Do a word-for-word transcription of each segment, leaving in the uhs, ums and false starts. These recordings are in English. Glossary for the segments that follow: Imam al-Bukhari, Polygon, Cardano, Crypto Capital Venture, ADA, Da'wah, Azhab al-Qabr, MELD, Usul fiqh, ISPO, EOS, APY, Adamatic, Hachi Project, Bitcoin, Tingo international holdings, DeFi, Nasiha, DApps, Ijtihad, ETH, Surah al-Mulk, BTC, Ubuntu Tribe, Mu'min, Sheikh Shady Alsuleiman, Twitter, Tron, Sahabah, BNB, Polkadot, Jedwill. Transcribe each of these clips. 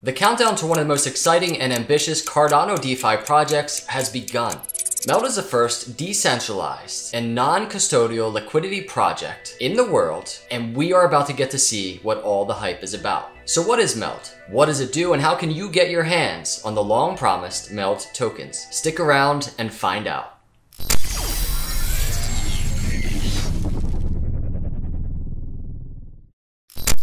The countdown to one of the most exciting and ambitious Cardano DeFi projects has begun. MELD is the first decentralized and non-custodial liquidity project in the world, and we are about to get to see what all the hype is about. So what is MELD? What does it do, and how can you get your hands on the long-promised MELD tokens? Stick around and find out.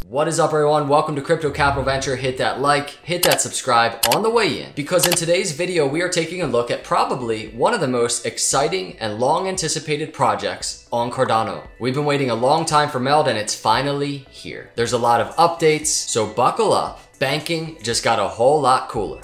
What is up, everyone? Welcome to Crypto Capital Venture. Hit that like, hit that subscribe on the way in, because in today's video, we are taking a look at probably one of the most exciting and long anticipated projects on Cardano. We've been waiting a long time for MELD, and it's finally here. There's a lot of updates, so buckle up. Banking just got a whole lot cooler.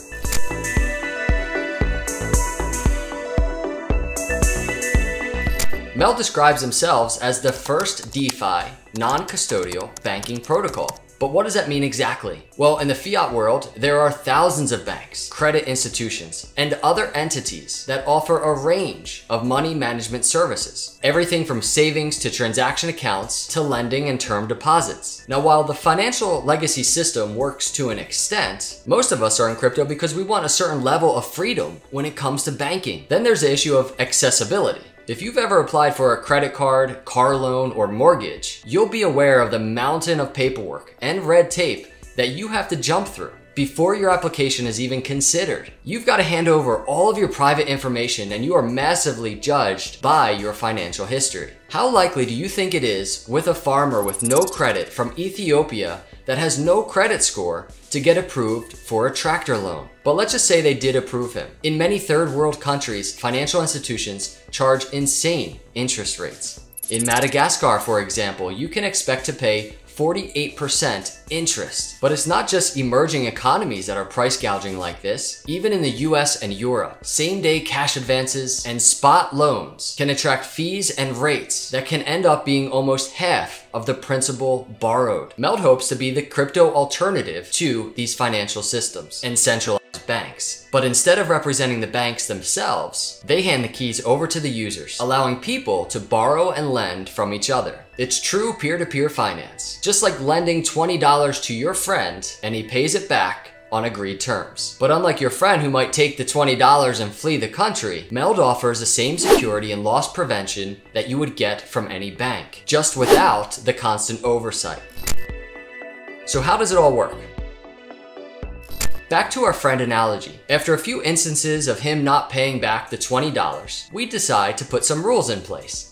MELD describes themselves as the first DeFi non-custodial banking protocol. But what does that mean exactly? Well, in the fiat world, there are thousands of banks, credit institutions, and other entities that offer a range of money management services. Everything from savings to transaction accounts to lending and term deposits. Now, while the financial legacy system works to an extent, most of us are in crypto because we want a certain level of freedom when it comes to banking. Then there's the issue of accessibility. If you've ever applied for a credit card, car loan, or mortgage, you'll be aware of the mountain of paperwork and red tape that you have to jump through before your application is even considered. You've got to hand over all of your private information, and you are massively judged by your financial history. How likely do you think it is with a farmer with no credit from Ethiopia that has no credit score to get approved for a tractor loan? But let's just say they did approve him. In many third world countries, financial institutions charge insane interest rates. In Madagascar, for example, you can expect to pay forty-eight percent interest. But it's not just emerging economies that are price gouging like this. Even in the U S and Europe, same-day cash advances and spot loans can attract fees and rates that can end up being almost half of the principal borrowed. MELD hopes to be the crypto alternative to these financial systems and centralized banks. But instead of representing the banks themselves, they hand the keys over to the users, allowing people to borrow and lend from each other. It's true peer-to-peer finance. Just like lending twenty dollars to your friend and he pays it back on agreed terms. But unlike your friend who might take the twenty dollars and flee the country, MELD offers the same security and loss prevention that you would get from any bank, just without the constant oversight. So how does it all work? Back to our friend analogy. After a few instances of him not paying back the twenty dollars, we decide to put some rules in place.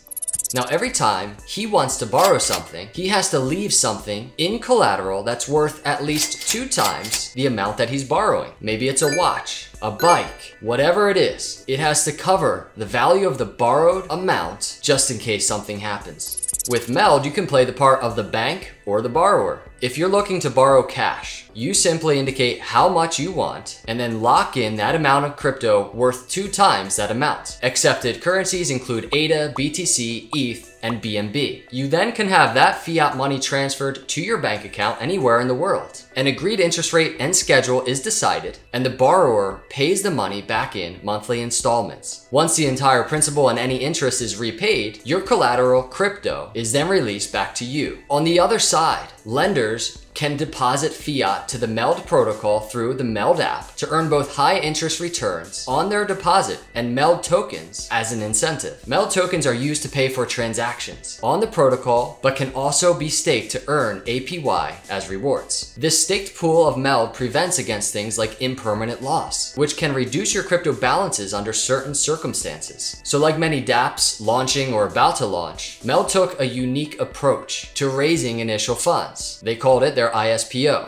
Now, every time he wants to borrow something, he has to leave something in collateral that's worth at least two times the amount that he's borrowing. Maybe it's a watch, a bike, whatever it is. It has to cover the value of the borrowed amount just in case something happens. With MELD, you can play the part of the bank or the borrower. If you're looking to borrow cash, you simply indicate how much you want and then lock in that amount of crypto worth two times that amount. Accepted currencies include A D A, B T C, E T H, and B N B. You then can have that fiat money transferred to your bank account anywhere in the world. An agreed interest rate and schedule is decided, and the borrower pays the money back in monthly installments. Once the entire principal and any interest is repaid, your collateral crypto is then released back to you. On the other side, lenders can deposit fiat to the MELD protocol through the MELD app to earn both high interest returns on their deposit and MELD tokens as an incentive. MELD tokens are used to pay for transactions on the protocol, but can also be staked to earn A P Y as rewards. This staked pool of MELD prevents against things like impermanent loss, which can reduce your crypto balances under certain circumstances. So like many DApps launching or about to launch, MELD took a unique approach to raising initial funds. They called it their I S P O.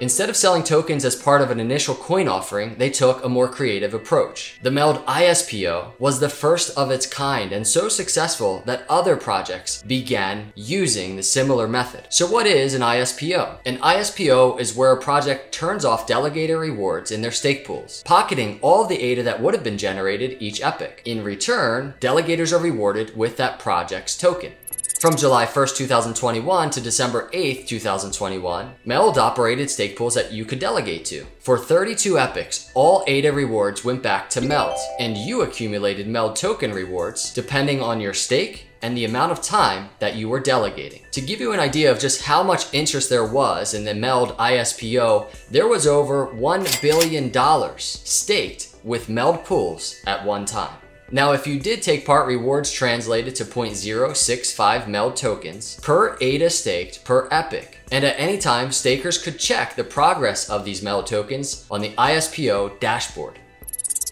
Instead of selling tokens as part of an initial coin offering, they took a more creative approach. The MELD I S P O was the first of its kind and so successful that other projects began using the similar method. So what is an I S P O? An I S P O is where a project turns off delegated rewards in their stake pools, pocketing all the A D A that would have been generated each epoch. In return, delegators are rewarded with that project's token. From July first, two thousand twenty-one to December eighth, two thousand twenty-one, MELD operated stake pools that you could delegate to. For thirty-two epochs, all A D A rewards went back to MELD, and you accumulated MELD token rewards depending on your stake and the amount of time that you were delegating. To give you an idea of just how much interest there was in the MELD I S P O, there was over one billion dollars staked with MELD pools at one time. Now, if you did take part, rewards translated to zero point zero six five MELD tokens per A D A staked per epoch. And at any time, stakers could check the progress of these MELD tokens on the I S P O dashboard.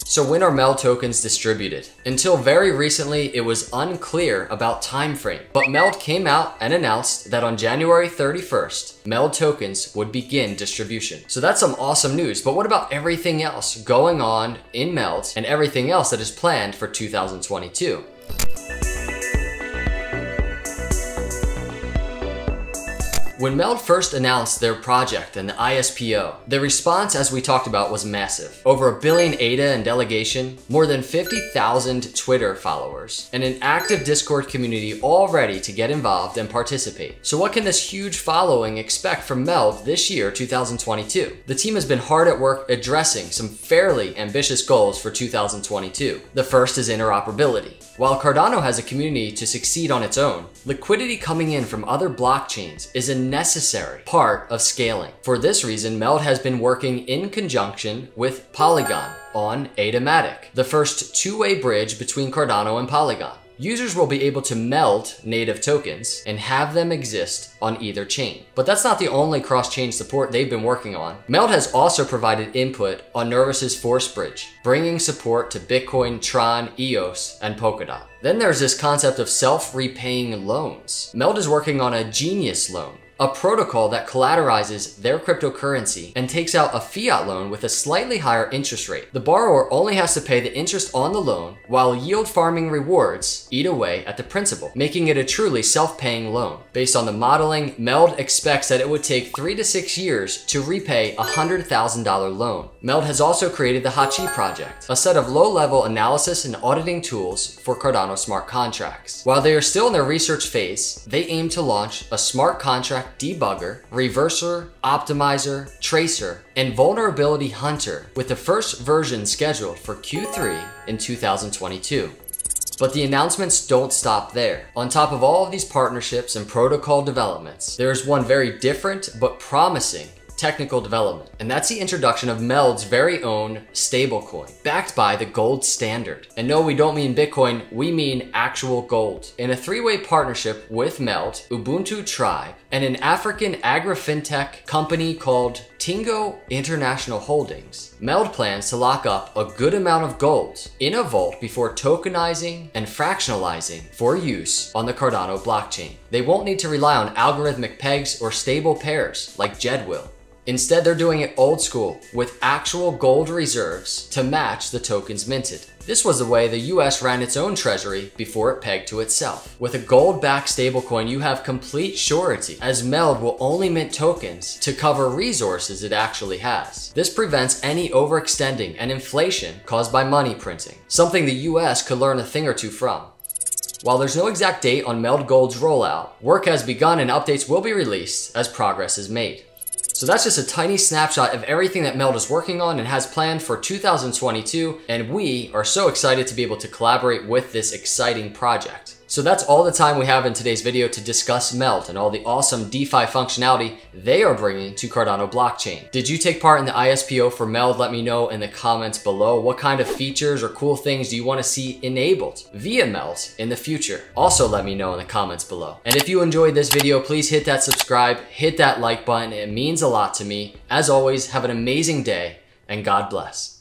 So when are MELD tokens distributed? Until very recently, it was unclear about time frame, but MELD came out and announced that on January thirty-first, MELD tokens would begin distribution. So that's some awesome news, but what about everything else going on in MELD and everything else that is planned for two thousand twenty-two? When MELD first announced their project and the I S P O, the response, as we talked about, was massive. Over a billion A D A in delegation, more than fifty thousand Twitter followers, and an active Discord community all ready to get involved and participate. So what can this huge following expect from MELD this year, two thousand twenty-two? The team has been hard at work addressing some fairly ambitious goals for two thousand twenty-two. The first is interoperability. While Cardano has a community to succeed on its own, liquidity coming in from other blockchains is a necessary part of scaling. For this reason, MELD has been working in conjunction with Polygon on Adamatic, the first two-way bridge between Cardano and Polygon. Users will be able to MELD native tokens and have them exist on either chain. But that's not the only cross-chain support they've been working on. MELD has also provided input on Nervous's force bridge, bringing support to Bitcoin, Tron, E O S, and Polkadot. Then there's this concept of self-repaying loans. MELD is working on a genius loan, a protocol that collateralizes their cryptocurrency and takes out a fiat loan with a slightly higher interest rate. The borrower only has to pay the interest on the loan while yield farming rewards eat away at the principal, making it a truly self-paying loan. Based on the modeling, MELD expects that it would take three to six years to repay a one hundred thousand dollar loan. MELD has also created the Hachi Project, a set of low-level analysis and auditing tools for Cardano smart contracts. While they are still in their research phase, they aim to launch a smart contract debugger, reverser, optimizer, tracer, and vulnerability hunter, with the first version scheduled for Q three in two thousand twenty-two. But the announcements don't stop there. On top of all of these partnerships and protocol developments, there is one very different but promising technical development, and that's the introduction of MELD's very own stablecoin, backed by the gold standard. And no, we don't mean Bitcoin, we mean actual gold. In a three-way partnership with MELD, Ubuntu Tribe, and an African agri-fintech company called Tingo International Holdings, MELD plans to lock up a good amount of gold in a vault before tokenizing and fractionalizing for use on the Cardano blockchain. They won't need to rely on algorithmic pegs or stable pairs like Jedwill. Instead, they're doing it old school with actual gold reserves to match the tokens minted. This was the way the U S ran its own treasury before it pegged to itself. With a gold-backed stablecoin, you have complete surety, as MELD will only mint tokens to cover resources it actually has. This prevents any overextending and inflation caused by money printing, something the U S could learn a thing or two from. While there's no exact date on MELD Gold's rollout, work has begun and updates will be released as progress is made. So that's just a tiny snapshot of everything that MELD is working on and has planned for two thousand twenty-two, and we are so excited to be able to collaborate with this exciting project. So that's all the time we have in today's video to discuss MELD and all the awesome DeFi functionality they are bringing to Cardano blockchain. Did you take part in the I S P O for MELD? Let me know in the comments below. What kind of features or cool things do you want to see enabled via MELD in the future? Also let me know in the comments below. And if you enjoyed this video, please hit that subscribe, hit that like button. It means a lot to me. As always, have an amazing day and God bless.